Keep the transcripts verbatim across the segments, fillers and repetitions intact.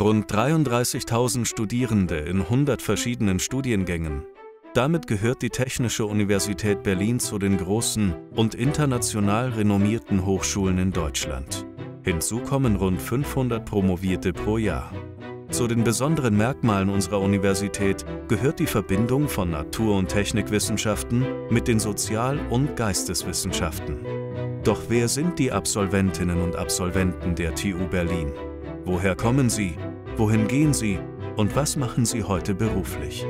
Rund dreiunddreißigtausend Studierende in hundert verschiedenen Studiengängen. Damit gehört die Technische Universität Berlin zu den großen und international renommierten Hochschulen in Deutschland. Hinzu kommen rund fünfhundert Promovierte pro Jahr. Zu den besonderen Merkmalen unserer Universität gehört die Verbindung von Natur- und Technikwissenschaften mit den Sozial- und Geisteswissenschaften. Doch wer sind die Absolventinnen und Absolventen der T U Berlin? Woher kommen sie? Wohin gehen sie? Und was machen sie heute beruflich?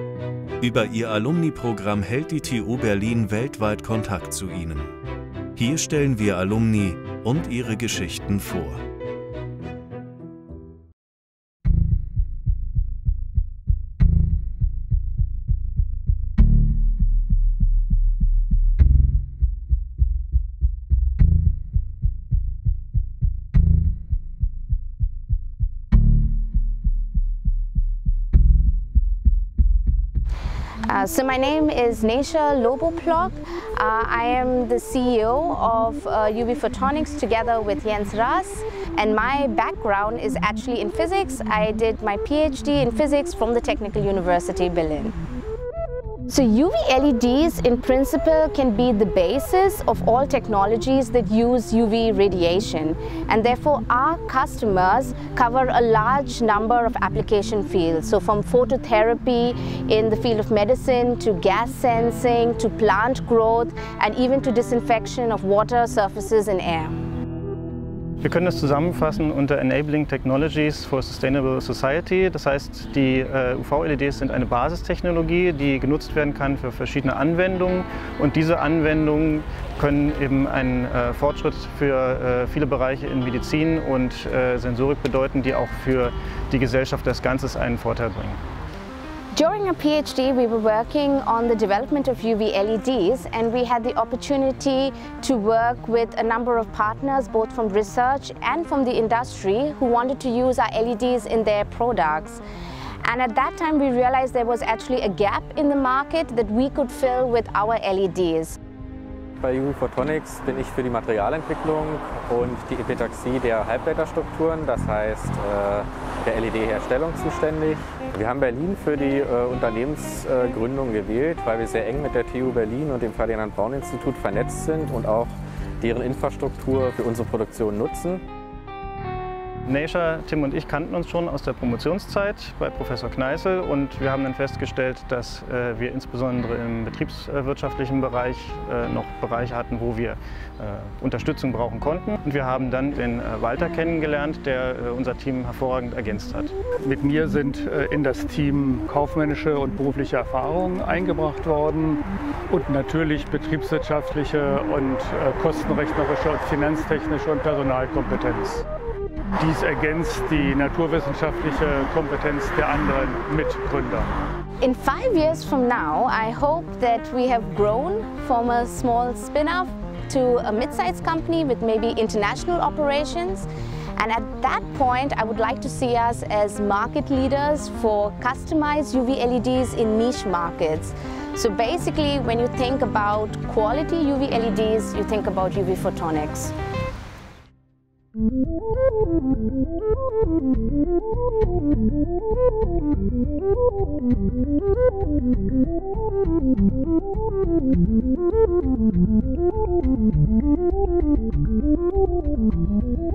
Über ihr Alumni-Programm hält die T U Berlin weltweit Kontakt zu ihnen. Hier stellen wir Alumni und ihre Geschichten vor. Uh, so my name is Neysha Lobo-Ploch. Uh, I am the C E O of uh, U V Photonics together with Jens Rass, and my background is actually in physics. I did my PhD in physics from the Technical University Berlin. So U V L E Ds in principle can be the basis of all technologies that use U V radiation, and therefore our customers cover a large number of application fields. So from phototherapy in the field of medicine to gas sensing to plant growth and even to disinfection of water, surfaces and air. Wir können das zusammenfassen unter Enabling Technologies for Sustainable Society. Das heißt, die U V L E Ds sind eine Basistechnologie, die genutzt werden kann für verschiedene Anwendungen. Und diese Anwendungen können eben einen Fortschritt für viele Bereiche in Medizin und Sensorik bedeuten, die auch für die Gesellschaft als Ganzes einen Vorteil bringen. During our PhD, we were working on the development of U V L E Ds, and we had the opportunity to work with a number of partners, both from research and from the industry, who wanted to use our L E Ds in their products. And at that time, we realized there was actually a gap in the market that we could fill with our L E Ds. Bei U V Photonics bin ich für die Materialentwicklung und die Epitaxie der Halbleiterstrukturen, das heißt der L E D-Herstellung, zuständig. Wir haben Berlin für die Unternehmensgründung gewählt, weil wir sehr eng mit der T U Berlin und dem Ferdinand Braun-Institut vernetzt sind und auch deren Infrastruktur für unsere Produktion nutzen. Neysha, Tim und ich kannten uns schon aus der Promotionszeit bei Professor Kneissl, und wir haben dann festgestellt, dass äh, wir insbesondere im betriebswirtschaftlichen Bereich äh, noch Bereiche hatten, wo wir äh, Unterstützung brauchen konnten. Und wir haben dann den äh, Walter kennengelernt, der äh, unser Team hervorragend ergänzt hat. Mit mir sind äh, in das Team kaufmännische und berufliche Erfahrungen eingebracht worden und natürlich betriebswirtschaftliche und äh, kostenrechnerische und finanztechnische und Personalkompetenz. Dies ergänzt die naturwissenschaftliche Kompetenz der anderen Mitgründer. In five years from now, I hope that we have grown from a small spin-off to a mid-sized company with maybe international operations. And at that point, I would like to see us as market leaders for customized U V L E Ds in niche markets. So basically, when you think about quality U V L E Ds, you think about U V Photonics. Thank you.